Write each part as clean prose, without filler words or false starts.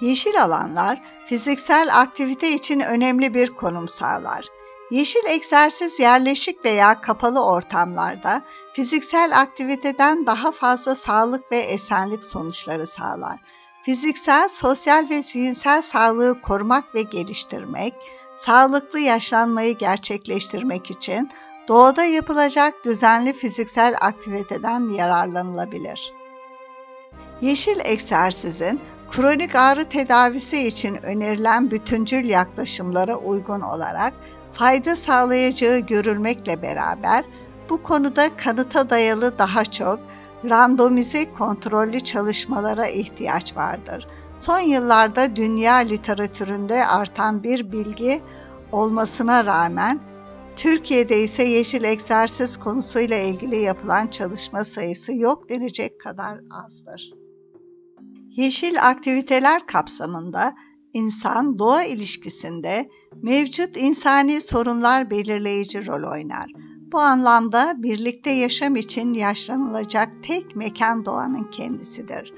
Yeşil alanlar fiziksel aktivite için önemli bir konum sağlar. Yeşil egzersiz yerleşik veya kapalı ortamlarda fiziksel aktiviteden daha fazla sağlık ve esenlik sonuçları sağlar. Fiziksel, sosyal ve zihinsel sağlığı korumak ve geliştirmek, sağlıklı yaşlanmayı gerçekleştirmek için doğada yapılacak düzenli fiziksel aktiviteden yararlanılabilir. Yeşil egzersizin kronik ağrı tedavisi için önerilen bütüncül yaklaşımlara uygun olarak fayda sağlayacağı görülmekle beraber bu konuda kanıta dayalı daha çok randomize kontrollü çalışmalara ihtiyaç vardır. Son yıllarda dünya literatüründe artan bir bilgi olmasına rağmen Türkiye'de ise yeşil egzersiz konusuyla ilgili yapılan çalışma sayısı yok denecek kadar azdır. Yeşil aktiviteler kapsamında insan-doğa ilişkisinde mevcut insani sorunlar belirleyici rol oynar. Bu anlamda birlikte yaşam için yaşlanılacak tek mekan doğanın kendisidir.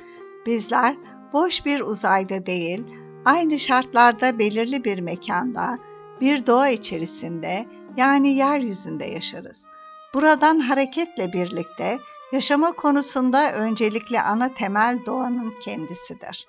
Bizler boş bir uzayda değil, aynı şartlarda belirli bir mekanda, bir doğa içerisinde yani yeryüzünde yaşarız. Buradan hareketle birlikte yaşama konusunda öncelikli ana temel doğanın kendisidir.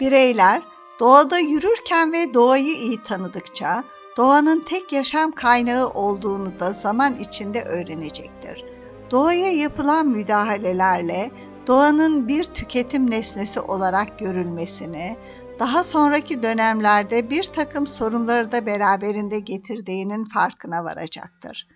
Bireyler doğada yürürken ve doğayı iyi tanıdıkça doğanın tek yaşam kaynağı olduğunu da zaman içinde öğrenecektir. Doğaya yapılan müdahalelerle doğanın bir tüketim nesnesi olarak görülmesini, daha sonraki dönemlerde bir takım sorunları da beraberinde getirdiğinin farkına varacaktır.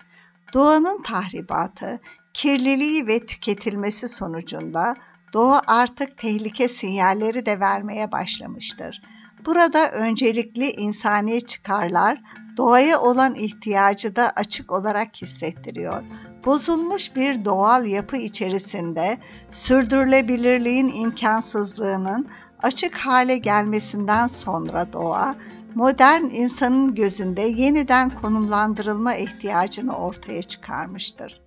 Doğanın tahribatı, kirliliği ve tüketilmesi sonucunda doğa artık tehlike sinyalleri de vermeye başlamıştır. Burada öncelikli insani çıkarlar, doğaya olan ihtiyacı da açık olarak hissettiriyor. Bozulmuş bir doğal yapı içerisinde sürdürülebilirliğin imkansızlığının açık hale gelmesinden sonra doğa, modern insanın gözünde yeniden konumlandırılma ihtiyacını ortaya çıkarmıştır.